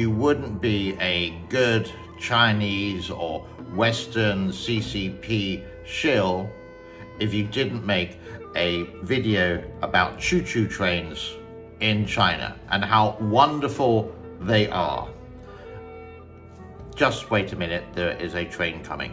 you wouldn't be a good Chinese or Western CCP shill if you didn't make a video about choo-choo trains in China and how wonderful they are. Just wait a minute, there is a train coming.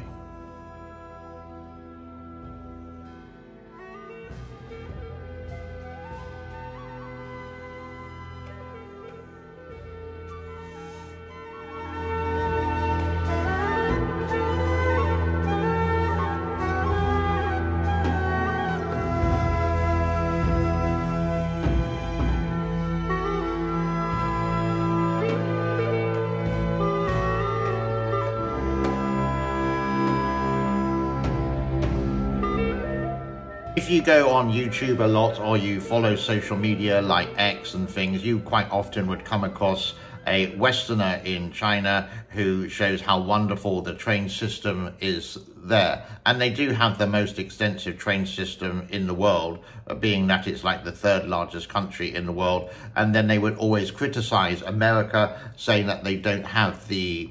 If you go on YouTube a lot or you follow social media like X and things, you quite often would come across a Westerner in China who shows how wonderful the train system is there. And they do have the most extensive train system in the world, being that it's like the third largest country in the world. And then they would always criticize America, saying that they don't have the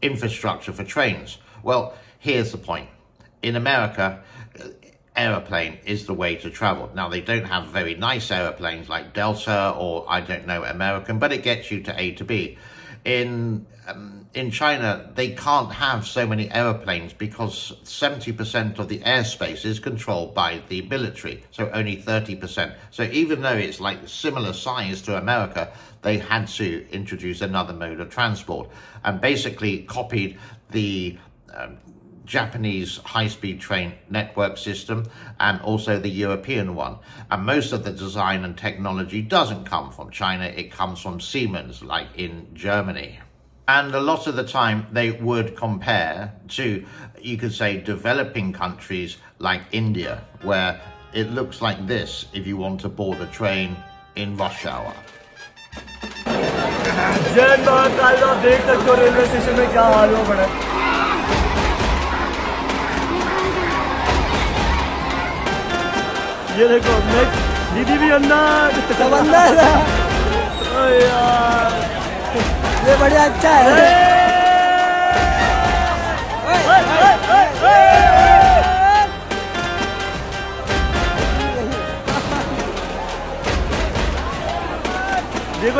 infrastructure for trains. Well, here's the point. In America, aeroplane is the way to travel. Now, they don't have very nice aeroplanes like Delta or, I don't know, American, but it gets you to A to B. In China, they can't have so many aeroplanes because 70% of the airspace is controlled by the military, so only 30%. So even though it's like similar size to America, they had to introduce another mode of transport and basically copied the Japanese high-speed train network system and also the European one. And most of the design and technology doesn't come from China, it comes from Siemens, like in Germany. And a lot of the time they would compare to, you could say, developing countries like India, where it looks like this if you want to board a train in rush hour. देखो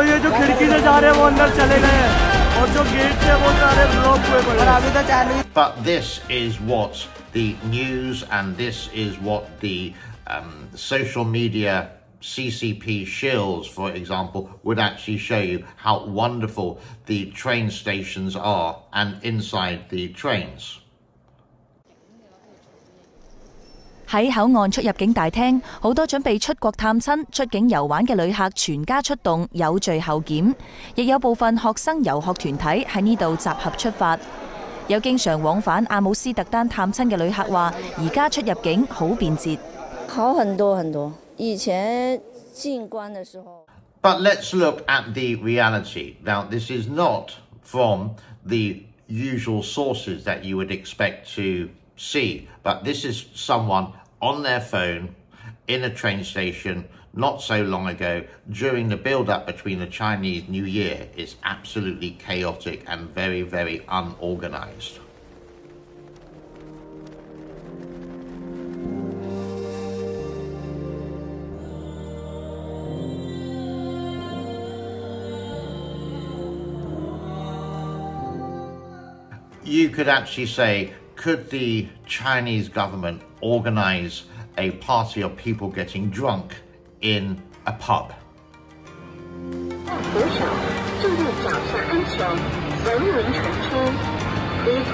ये जो खिड़की से जा रहे हैं वो अंदर चले गए हैं और जो गेट से वो सारे ब्लॉक हुए पड़े हैं अभी तो चालू। But this is what the news and this is what the social media CCP shills, for example, would actually show you how wonderful the train stations are and inside the trains. 喺口岸出入境大廳，好多準備出國探親、出境遊玩嘅旅客全家出動，有序後檢，亦有部分學生遊學團體喺呢度集合出發。 有經常往返阿姆斯特丹探親嘅旅客話：而家出入境好便捷，好很多很多。以前進關嘅時候。But let's look at the reality. Now, this is not from the usual sources that you would expect to see, but this is someone on their phone in a train station not so long ago during the build-up between the Chinese New Year. It's absolutely chaotic and very, very unorganized. You could actually say, could the Chinese government organize a party of people getting drunk in a pub? Please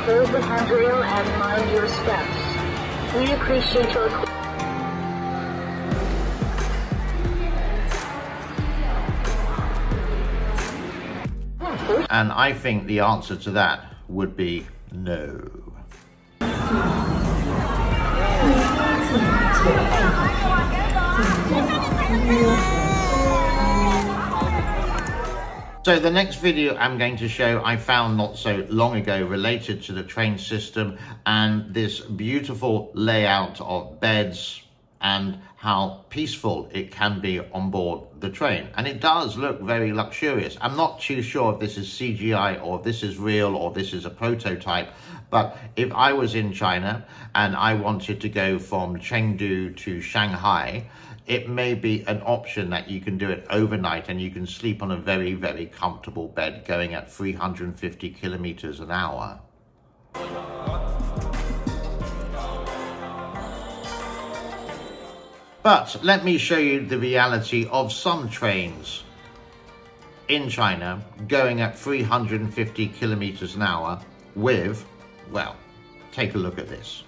hold the handrail and mind your steps. We appreciate your call. And I think the answer to that would be no. So the next video I'm going to show I found not so long ago related to the train system and this beautiful layout of beds, and how peaceful it can be on board the train. And it does look very luxurious. I'm not too sure if this is CGI or this is real or this is a prototype, but if I was in China and I wanted to go from Chengdu to Shanghai, it may be an option that you can do it overnight and you can sleep on a very, very comfortable bed going at 350 kilometers an hour. But let me show you the reality of some trains in China going at 350 kilometers an hour with, well, take a look at this.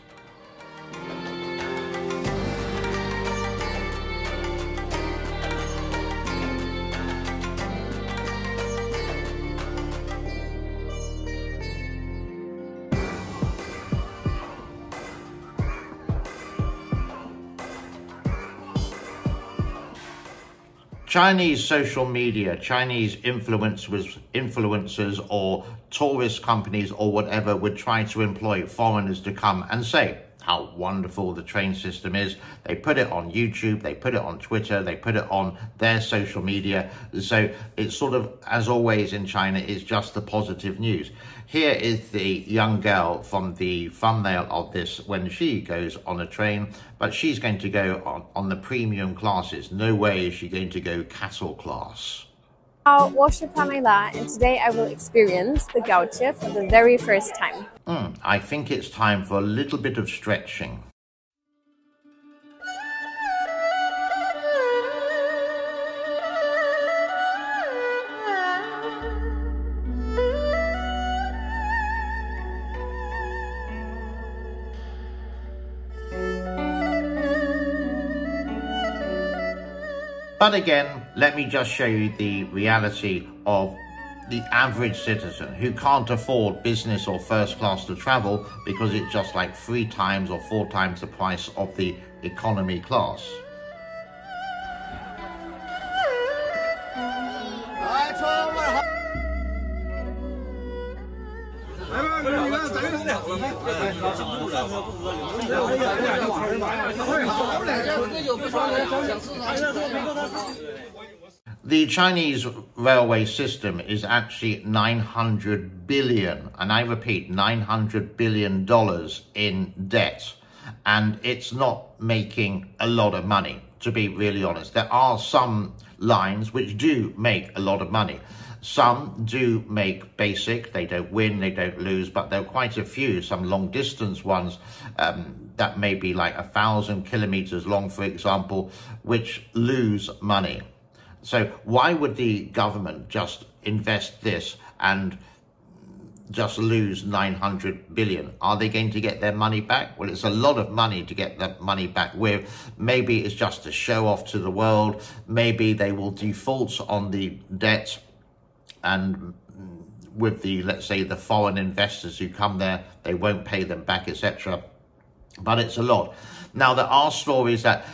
Chinese social media, Chinese influencers or tourist companies or whatever would try to employ foreigners to come and say how wonderful the train system is. They put it on YouTube, they put it on Twitter, they put it on their social media. So it's sort of, as always in China, it's just the positive news. Here is the young girl from the thumbnail of this when she goes on a train, but she's going to go on the premium classes. No way is she going to go cattle class. Washa Pamela, and today I will experience the gaoche for the very first time. I think it's time for a little bit of stretching. But again, let me just show you the reality of the average citizen who can't afford business or first class to travel because it's just like 3 times or 4 times the price of the economy class. The Chinese railway system is actually $900 billion, and I repeat, $900 billion in debt, and it's not making a lot of money, to be really honest. There are some lines which do make a lot of money. Some do make basic, they don't win, they don't lose, but there are quite a few, some long distance ones that may be like 1,000 kilometers long, for example, which lose money. So why would the government just invest this and just lose $900 billion? Are they going to get their money back? Well, it's a lot of money to get that money back with. Maybe it's just a show off to the world. Maybe they will default on the debt, and with the, let's say, the foreign investors who come there, they won't pay them back, etc. But it's a lot. Now, there are stories that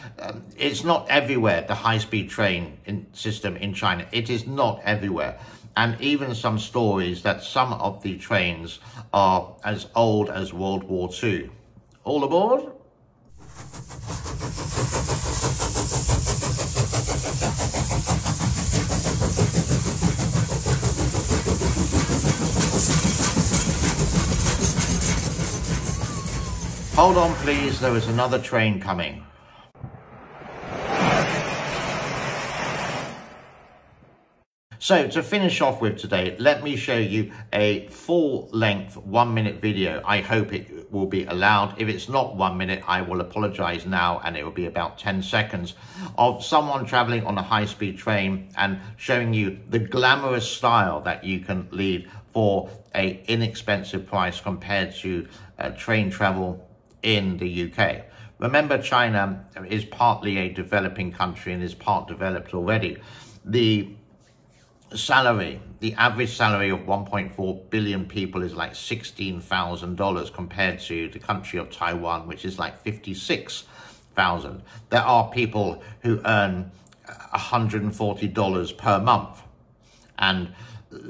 it's not everywhere, the high-speed train system in China. It is not everywhere. And even some stories that some of the trains are as old as World War II. All aboard? Hold on, please. There is another train coming. So to finish off with today, let me show you a full-length 1-minute video. I hope it will be allowed. If it's not 1 minute, I will apologize now, and it will be about 10 seconds of someone traveling on a high-speed train and showing you the glamorous style that you can lead for an inexpensive price compared to train travel in the UK. Remember, China is partly a developing country and is part developed already. The salary, the average salary of 1.4 billion people is like $16,000 compared to the country of Taiwan, which is like 56,000. There are people who earn $140 per month, and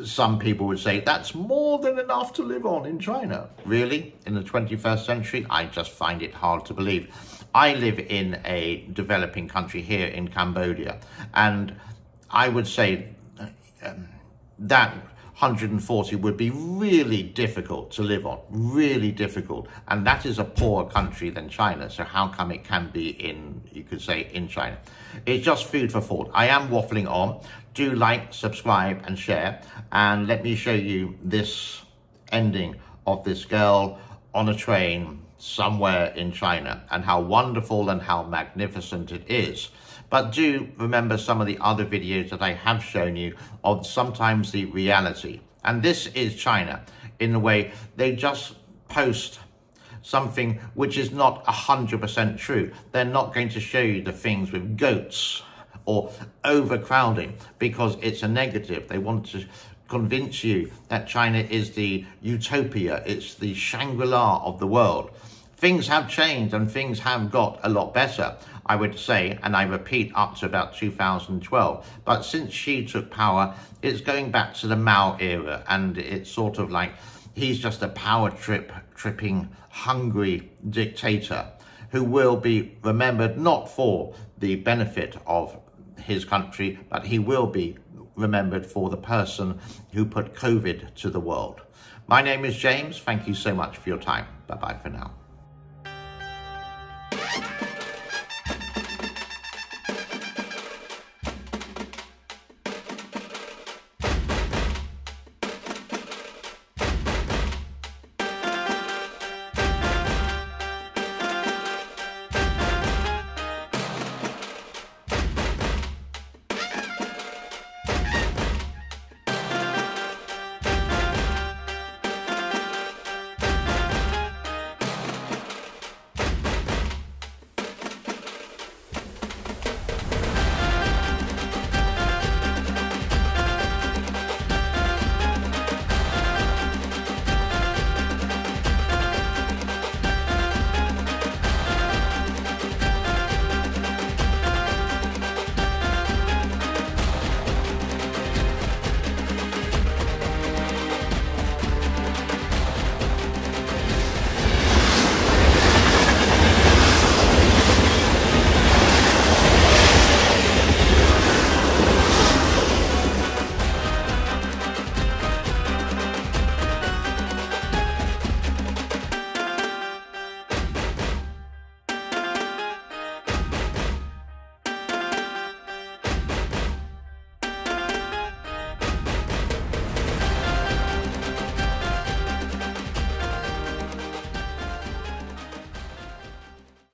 some people would say that's more than enough to live on in China. Really? In the 21st century? I just find it hard to believe. I live in a developing country here in Cambodia, and I would say that 140 would be really difficult to live on, really difficult. And that is a poorer country than China. So how come it can be in, you could say, in China? It's just food for thought. I am waffling on. Do like, subscribe and share. And let me show you this ending of this girl on a train somewhere in China, and how wonderful and how magnificent it is. But do remember some of the other videos that I have shown you of sometimes the reality. And this is China in a way. They just post something which is not 100% true. They're not going to show you the things with goats or overcrowding because it's a negative. They want to convince you that China is the utopia. It's the Shangri-La of the world. Things have changed and things have got a lot better, I would say, and I repeat, up to about 2012. But since Xi took power, it's going back to the Mao era, and it's sort of like he's just a power tripping, hungry dictator who will be remembered not for the benefit of his country, but he will be remembered for the person who put COVID to the world. My name is James. Thank you so much for your time. Bye-bye for now.